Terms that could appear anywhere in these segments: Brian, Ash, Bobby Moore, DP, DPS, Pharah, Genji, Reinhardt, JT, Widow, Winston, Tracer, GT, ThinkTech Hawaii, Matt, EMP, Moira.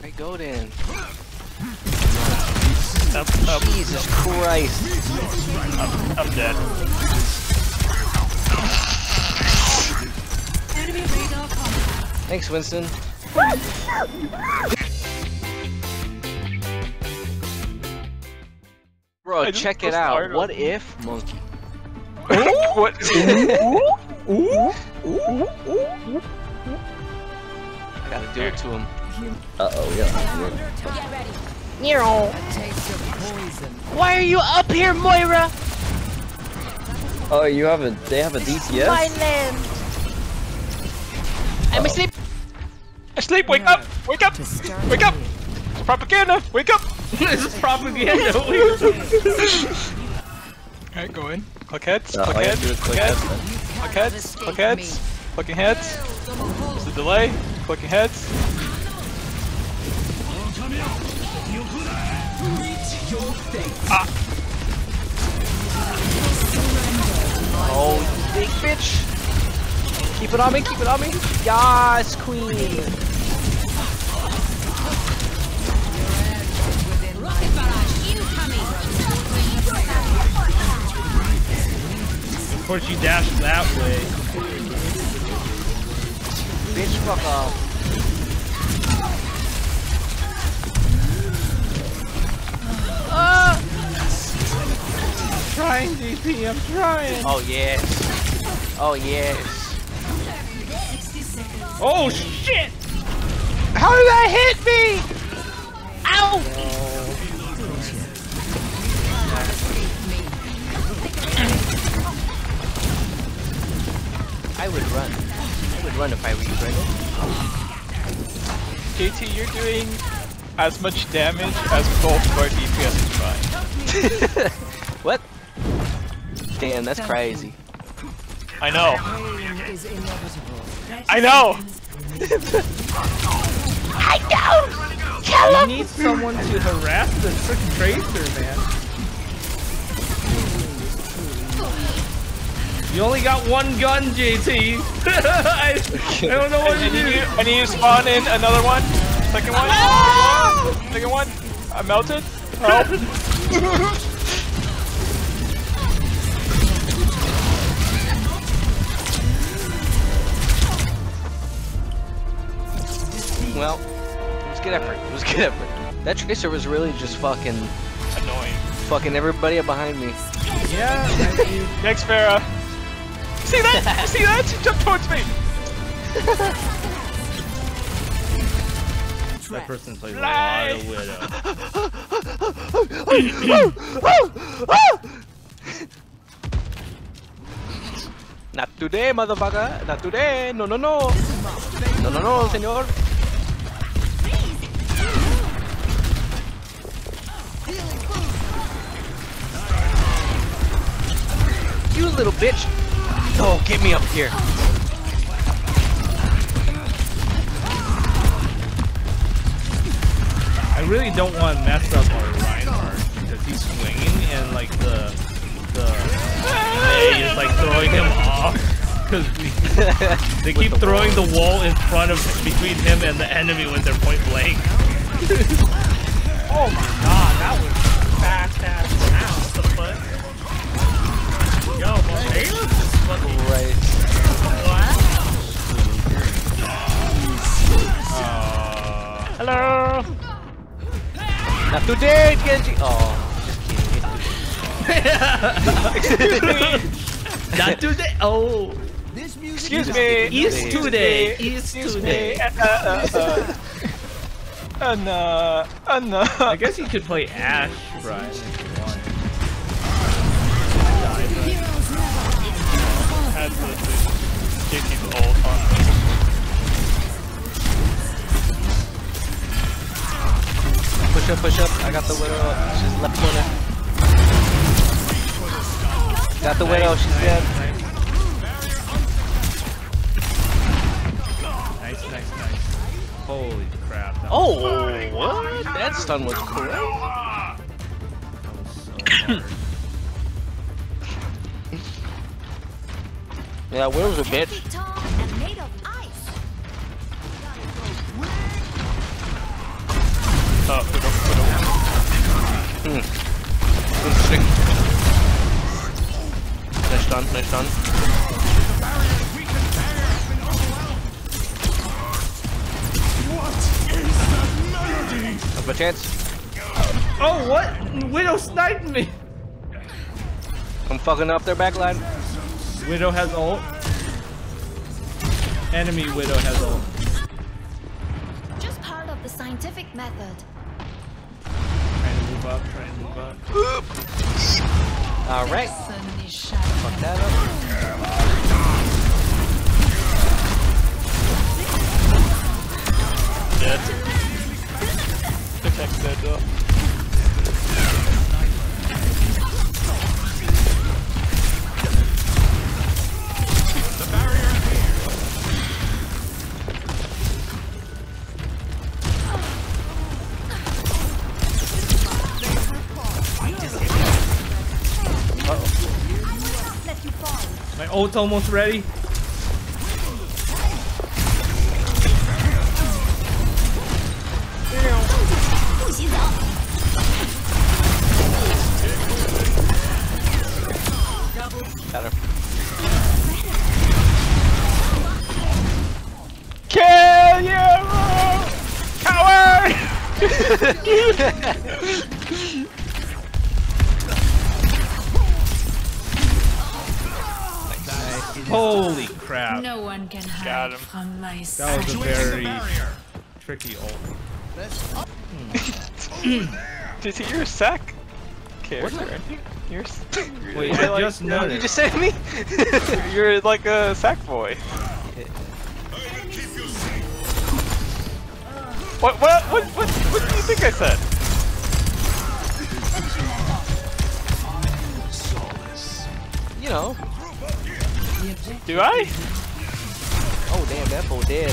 Alright, go then. Up, up. Jesus Christ. I'm dead. Thanks, Winston. Bro, check it out. What if monkey? What? I gotta do it to him. Uh-oh, yeah. Nero. Why are you up here, Moira? Oh, you have a. They have a DPS? My land. I'm asleep. Asleep. Wake up. Wake up. Wake up. It's propaganda. Wake up. This is propaganda. Alright, go in. Click heads. Click heads. Click heads. Click heads. Click heads. Clicking heads. There's a delay. Clicking heads. Ah. Oh, big bitch! Keep it on me, keep it on me! Yas, queen! Of course you dashed that way. Bitch, fuck off. I'm trying, DP, I'm trying! Oh yes! Oh yes! Oh shit! How did that hit me?! Ow! No. I would run. I would run if I were you, Brendan. JT, you're doing as much damage as both of our DPS is trying. What? Damn, that's crazy. I know. I know! I know! Kill him! You need someone to harass the frickin' Tracer, man. You only got one gun, JT. I don't know what to do. I need to spawn in another one. Second one. Oh! Second one. I melted. Help. Well, it was good effort. It was good effort. That Tracer was really just fucking annoying. Fucking everybody up behind me. Yeah. Next Pharah. See that? See that? She jumped towards me. That person plays a lot of Widow. Not today, motherfucker. Not today. No, no, no. No, no, no, senor. You little bitch! Oh, get me up here! I really don't want to mess up our Reinhardt because he's swinging and like the A is like throwing him off because they keep throwing the wall in front of between him and the enemy when they're point blank. Oh my god, that was fast ass round. What the fuck? Yo, my Moira's just fucking right. Hello! Not today, Genji! Oh, just kidding. Not today! Oh! This music excuse me! Is today! Is today! I guess you could play Ash, Brian. Push up, push up. I got the Widow up. She's left corner. Got the Widow. She's dead. Nice, nice, nice. Holy crap. Oh, what? That stun was cool. That was so hard. Yeah, where was a bitch? Widow. Fünf Stück. Nicht stand. Have a chance. Oh, what? Widow sniped me. I'm fucking up their backline. Widow has ult. Enemy Widow has ult. Just part of the scientific method. Trying to move up, Alright. Fuck that up. Dead. Protect that door. Ult's almost ready. Got her. Kill you, coward! Holy crap. No one can hide from my sight. That was a very tricky ult. Did you hear a sack? Character. Wait, I just noticed. You just said me? You're like a sack boy. What do you think I said? You know. Do I? Oh damn, that fool dead.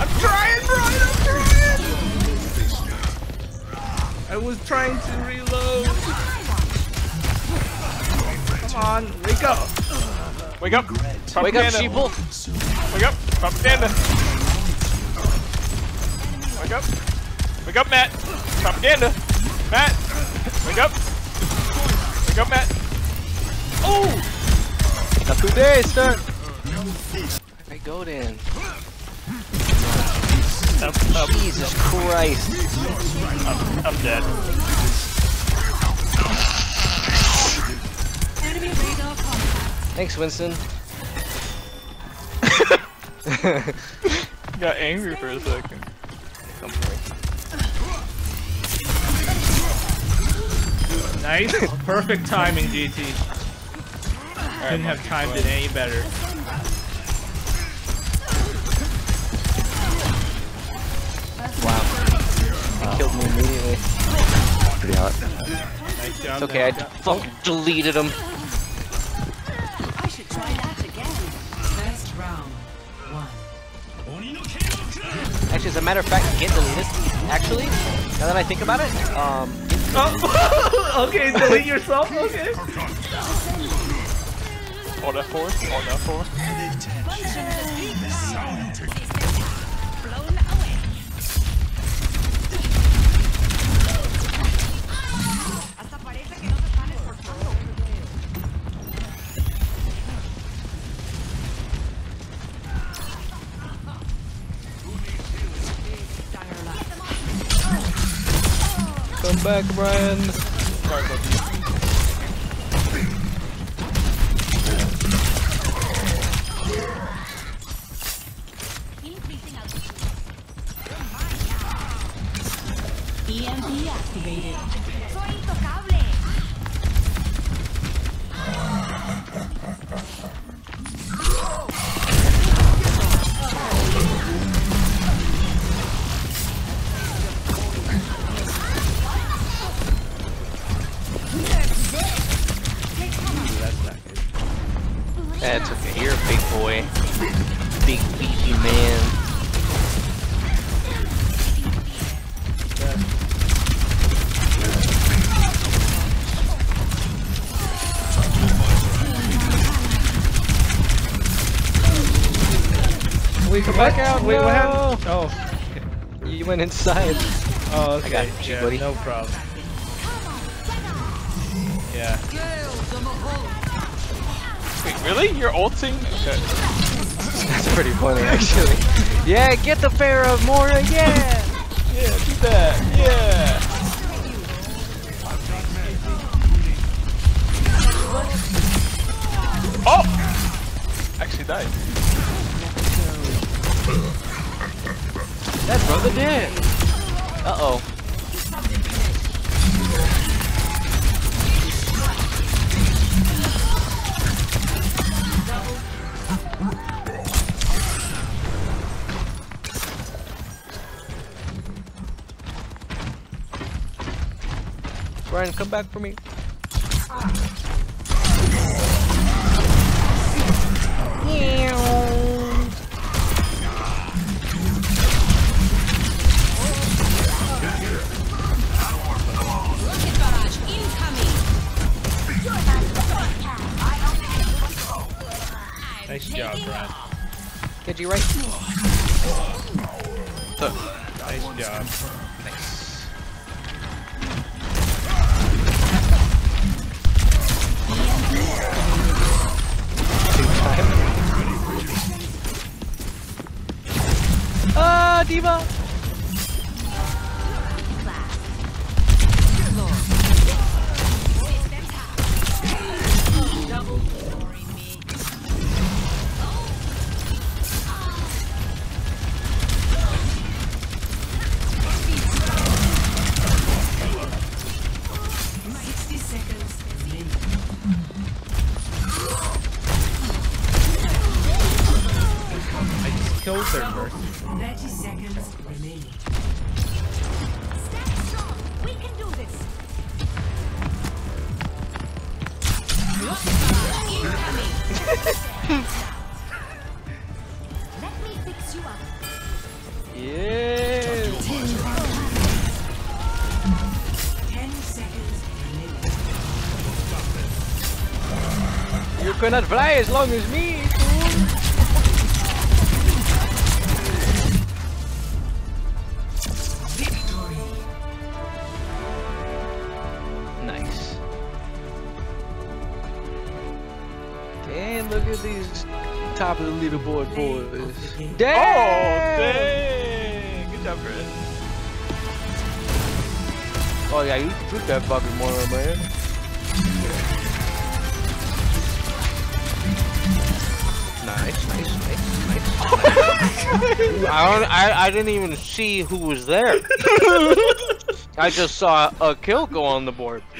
I'm trying, Brian! I was trying to reload. Come on, wake up! Wake up! Propaganda. Wake up, sheeple! Wake up! Propaganda! Wake up! Wake up, Matt! Propaganda! Matt! Wake up! Wake up, Matt! Oh! That's who they is, sir! I go then. Up. Jesus Christ! I'm dead. Thanks, Winston. Got angry for a second. Nice, perfect timing, GT. Couldn't have timed it any better. Wow. They killed me immediately. Pretty hot. Nice job, it's okay, I fucking deleted him. I should try that again. Best round one. Actually, as a matter of fact, get deleted. Actually, now that I think about it, Oh, okay, delete yourself, okay. Order 4. Come back, Brian. Sorry, buddy. EMP activated. That's okay, you're a big boy. Big beefy man. Wait, come back out! Wait, what happened? Oh. You went inside. Oh, okay. I got you, buddy. No problem. Yeah. Wait, really? You're ulting? Okay. That's pretty funny, actually. Yeah, get the Pharah, Moira, yeah! Yeah, do that, yeah! Oh! Actually died. That brother did! Uh-oh. Brian, come back for me. Nice job, Brian. Could you right? Nice job. Nice. Ah, Diva! Killed their first. 30 seconds remaining. Stand strong. We can do this. Let me fix you up. Yeah. 10 seconds remaining. You cannot fly as long as me. And look at these top of the leaderboard boys. Dang! Oh, dang! Good job, Chris. Oh yeah, you took that Bobby Moore, man. Nice, nice, nice, nice. I didn't even see who was there. I just saw a kill go on the board.